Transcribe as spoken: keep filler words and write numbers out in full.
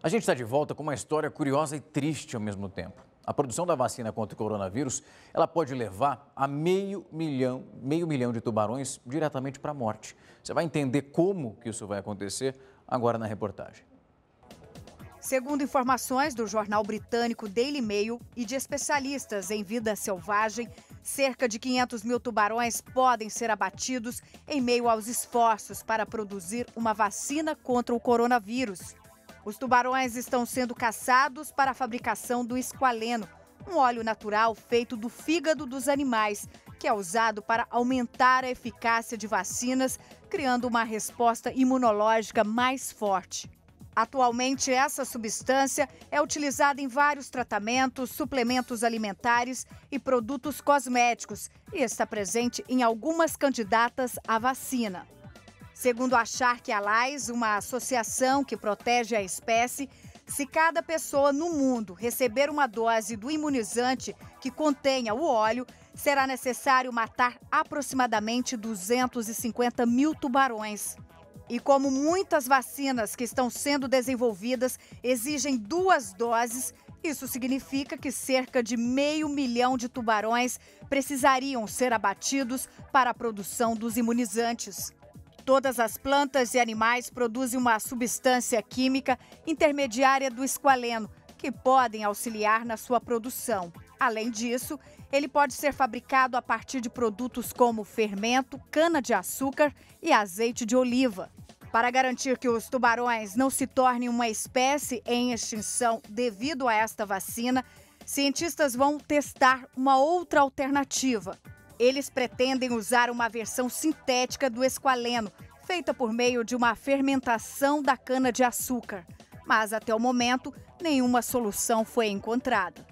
A gente está de volta com uma história curiosa e triste ao mesmo tempo. A produção da vacina contra o coronavírus, ela pode levar a meio milhão, meio milhão de tubarões diretamente para a morte. Você vai entender como que isso vai acontecer agora na reportagem. Segundo informações do jornal britânico Daily Mail e de especialistas em vida selvagem, cerca de quinhentos mil tubarões podem ser abatidos em meio aos esforços para produzir uma vacina contra o coronavírus. Os tubarões estão sendo caçados para a fabricação do esqualeno, um óleo natural feito do fígado dos animais, que é usado para aumentar a eficácia de vacinas, criando uma resposta imunológica mais forte. Atualmente, essa substância é utilizada em vários tratamentos, suplementos alimentares e produtos cosméticos e está presente em algumas candidatas à vacina. Segundo a Shark Allies, uma associação que protege a espécie, se cada pessoa no mundo receber uma dose do imunizante que contenha o óleo, será necessário matar aproximadamente duzentos e cinquenta mil tubarões. E como muitas vacinas que estão sendo desenvolvidas exigem duas doses, isso significa que cerca de meio milhão de tubarões precisariam ser abatidos para a produção dos imunizantes. Todas as plantas e animais produzem uma substância química intermediária do esqualeno, que podem auxiliar na sua produção. Além disso, ele pode ser fabricado a partir de produtos como fermento, cana-de-açúcar e azeite de oliva. Para garantir que os tubarões não se tornem uma espécie em extinção devido a esta vacina, cientistas vão testar uma outra alternativa. Eles pretendem usar uma versão sintética do esqualeno, feita por meio de uma fermentação da cana-de-açúcar. Mas, até o momento, nenhuma solução foi encontrada.